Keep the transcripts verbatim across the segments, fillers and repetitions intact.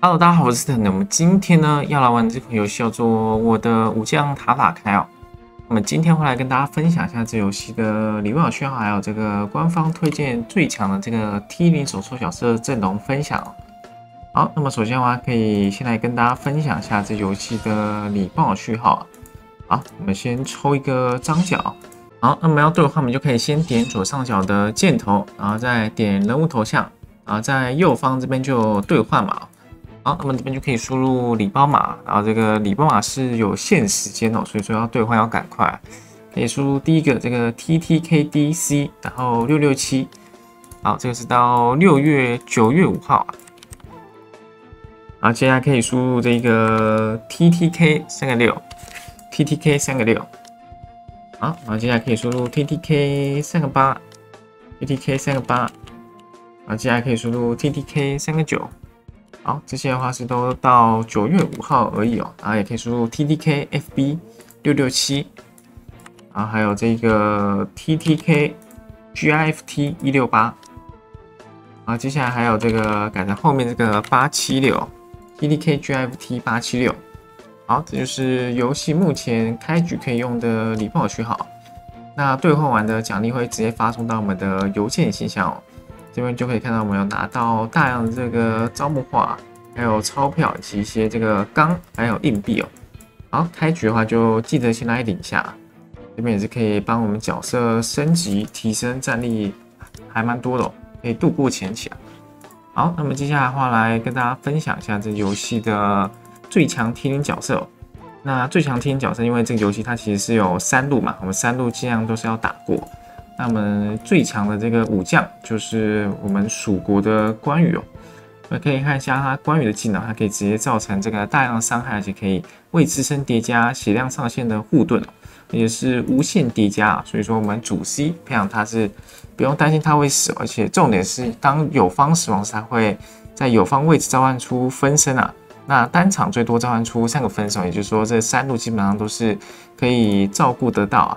Hello， 大家好，我是腾腾。我们今天呢要来玩这款游戏，叫做我的武将塔打开哦。那么今天会来跟大家分享一下这游戏的礼貌圈，还有这个官方推荐最强的这个 T 零手抽角色阵容分享哦。好，那么首先的话，可以先来跟大家分享一下这游戏的礼貌序号啊。好，我们先抽一个张角。好，那么要对的话，我们就可以先点左上角的箭头，然后再点人物头像，然后在右方这边就有兑换码。 好，那么这边就可以输入礼包码，然后这个礼包码是有限时间哦，所以说要兑换要赶快。可以输入第一个这个 T T K D C， 然后六六七，好，这个是到六月九月五号啊。然后接下来可以输入这个 T T K 三个六，T T K 三个六，好，然后接下来可以输入 T T K 三个八，T T K 三个八，然后接下来可以输入 T T K 三个九。 好，这些的话是都到九月五号而已哦，然后也可以输入 T T K F B 六六七，然后还有这个 T T K G I F T 一六八，然后接下来还有这个改成后面这个八七六 T T K G I F T 八七六。好，这就是游戏目前开局可以用的礼包区号。那兑换完的奖励会直接发送到我们的邮件信箱哦。 这边就可以看到，我们有拿到大量的这个招募画，还有钞票以及一些这个钢还有硬币哦。好，开局的话就记得先来领一下，这边也是可以帮我们角色升级提升战力，还蛮多的哦，可以度过前期啊。好，那么接下来的话来跟大家分享一下这游戏的最强 T 零角色哦。那最强 T 零角色，因为这个游戏它其实是有三路嘛，我们三路尽量都是要打过。 那么最强的这个武将就是我们蜀国的关羽哦，我们可以看一下他关羽的技能，它可以直接造成这个大量的伤害，而且可以为自身叠加血量上限的护盾哦，也是无限叠加啊。所以说我们主 C 培养他是不用担心他会死，而且重点是当友方死亡时，他会在友方位置召唤出分身啊。那单场最多召唤出三个分身，也就是说这三路基本上都是可以照顾得到啊。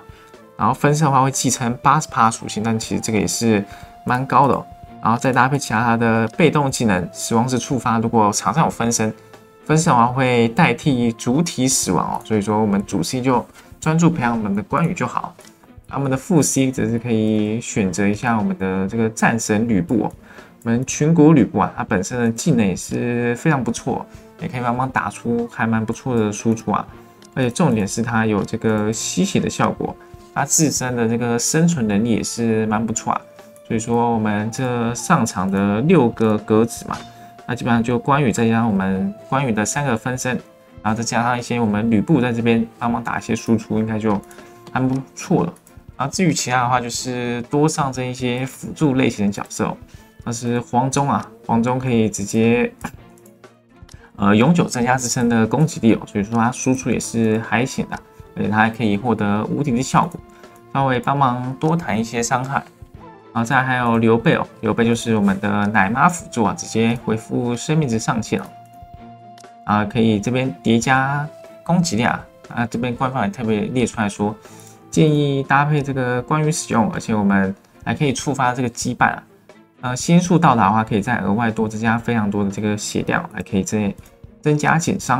然后分身的话会继承 百分之八十 属性，但其实这个也是蛮高的哦。然后再搭配其他他的被动技能，死亡时触发，如果场上有分身，分身的话会代替主体死亡哦。所以说我们主 C 就专注培养我们的关羽就好，我们的副 C 则是可以选择一下我们的这个战神吕布哦。我们群国吕布啊，他本身的技能也是非常不错，也可以帮忙打出还蛮不错的输出啊。而且重点是它有这个吸血的效果。 它自身的这个生存能力也是蛮不错啊，所以说我们这上场的六个格子嘛，那基本上就关羽再加上我们关羽的三个分身，然后再加上一些我们吕布在这边帮忙打一些输出，应该就还不错了。然后至于其他的话，就是多上这一些辅助类型的角色哦，像是黄忠啊，黄忠可以直接呃永久增加自身的攻击力哦，所以说它输出也是还行的。 而且它还可以获得无敌的效果，稍微帮忙多弹一些伤害。然后再还有刘备哦，刘备就是我们的奶妈辅助啊，直接回复生命值上限哦。啊，可以这边叠加攻击力啊，啊这边官方也特别列出来说，建议搭配这个关羽使用，而且我们还可以触发这个羁绊啊。呃，仙术到达的话，可以再额外多增加非常多的这个血量，还可以增增加减伤。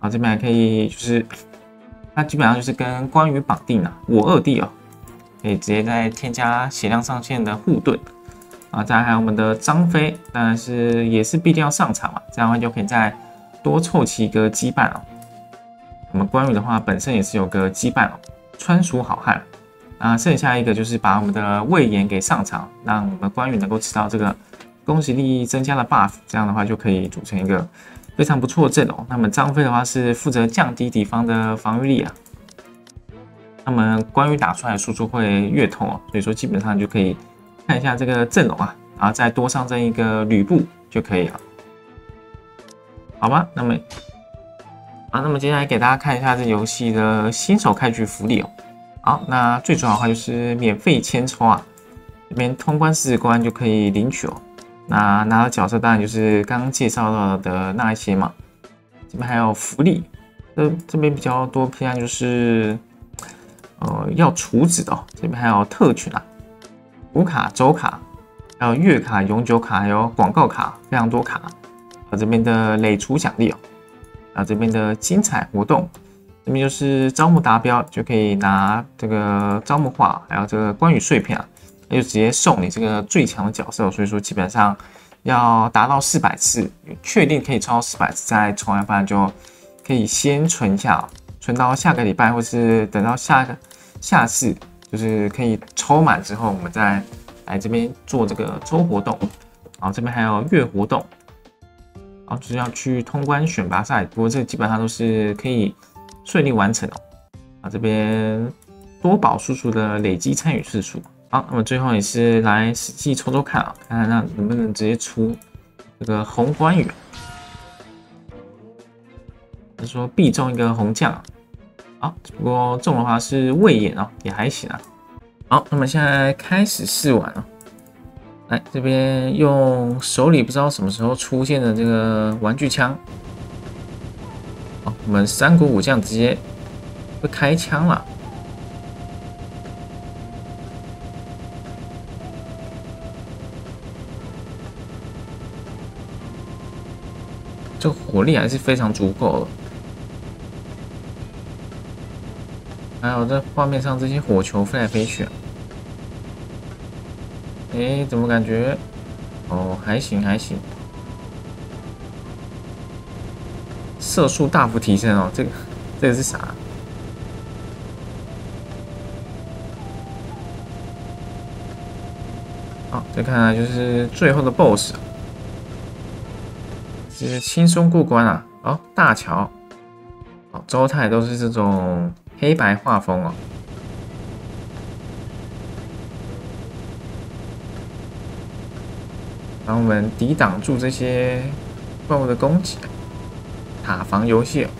啊，这边还可以就是。 那基本上就是跟关羽绑定了、啊，我二弟哦，可以直接再添加血量上限的护盾啊。再还有我们的张飞，当然是也是必定要上场嘛，这样的话就可以再多凑齐一个羁绊哦。我们关羽的话本身也是有个羁绊哦，川蜀好汉啊。剩下一个就是把我们的魏延给上场，让我们关羽能够吃到这个攻击力增加的 buff， 这样的话就可以组成一个。 非常不错的阵容。那么张飞的话是负责降低敌方的防御力啊。那么关羽打出来的输出会越痛哦，所以说基本上就可以看一下这个阵容啊，然后再多上阵一个吕布就可以了，好吧？那么啊，那么接下来给大家看一下这游戏的新手开局福利哦。好，那最重要的话就是免费签抽啊，这边通关四十关就可以领取哦。 那拿到角色当然就是刚刚介绍到的那一些嘛，这边还有福利，这这边比较多偏向就是，呃，要储值的、哦，这边还有特权啊，无卡、周卡，还有月卡、永久卡，还有广告卡，非常多卡。啊，这边的垒储奖励哦，啊，这边的精彩活动，这边就是招募达标就可以拿这个招募画，还有这个关羽碎片啊，那就直接送你这个最强的角色、哦，所以说基本上要达到四百次，确定可以超四百次再重来，不然就可以先存一下、哦，存到下个礼拜或是等到下个下次就是可以抽满之后，我们再来这边做这个抽活动。 好，这边还有月活动，然后就是要去通关选拔赛，不过这基本上都是可以顺利完成哦。啊，这边多宝叔叔的累积参与次数，好，那么最后也是来实际抽抽看啊，看看那能不能直接出这个红关羽。他说必中一个红将啊，好，不过中的话是魏延哦，也还行啊。好，那么现在开始试玩啊。 来这边用手里不知道什么时候出现的这个玩具枪，好，我们三国武将直接会开枪了。这个火力还是非常足够的。还有这画面上这些火球飞来飞去啊。 哎，怎么感觉？哦，还行还行，射速大幅提升哦。这个这个是啥？好、哦，再看来就是最后的 B O S S， 就是轻松过关啊。哦，大乔，哦，周泰都是这种黑白画风哦。 帮我们抵挡住这些怪物的攻击，塔防游戏、哦。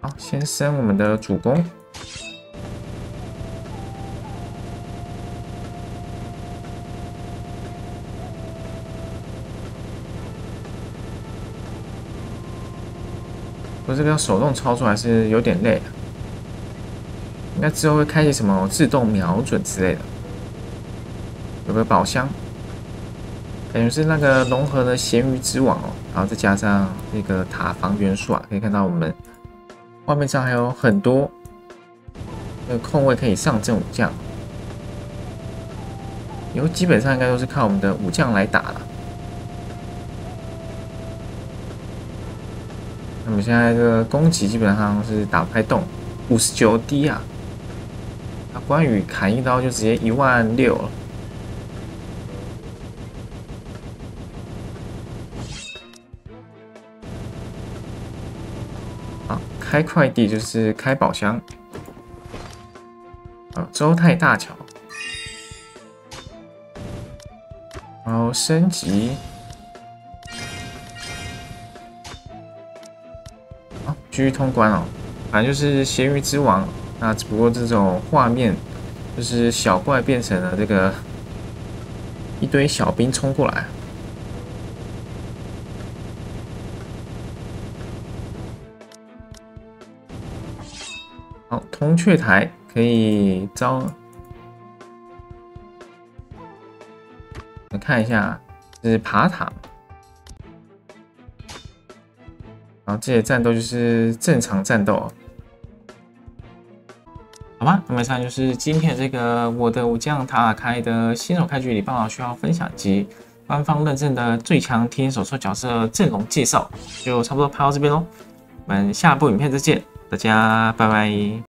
好，先升我们的主攻。我这个要手动操作还是有点累的，应该之后会开启什么自动瞄准之类的。 有个宝箱，感觉是那个融合的咸鱼之网哦，然后再加上那个塔防元素啊，可以看到我们画面上还有很多的空位可以上阵武将，以后基本上应该都是靠我们的武将来打了。那我们现在这个攻击基本上是打不开洞， 五十九 D 啊，那关羽砍一刀就直接一万六了。 开快递就是开宝箱，啊，周泰大乔，然后升级，啊，继续通关哦。反正就是咸鱼之王，那只不过这种画面就是小怪变成了这个一堆小兵冲过来。 铜雀台可以招，我看一下是爬塔，然后这些战斗就是正常战斗，好吧？那么以上就是今天这个我的武将塔卡开的新手开局礼包需要分享及官方认证的最强贴手抽角色阵容介绍，就差不多拍到这边喽，我们下部影片再见，大家拜拜。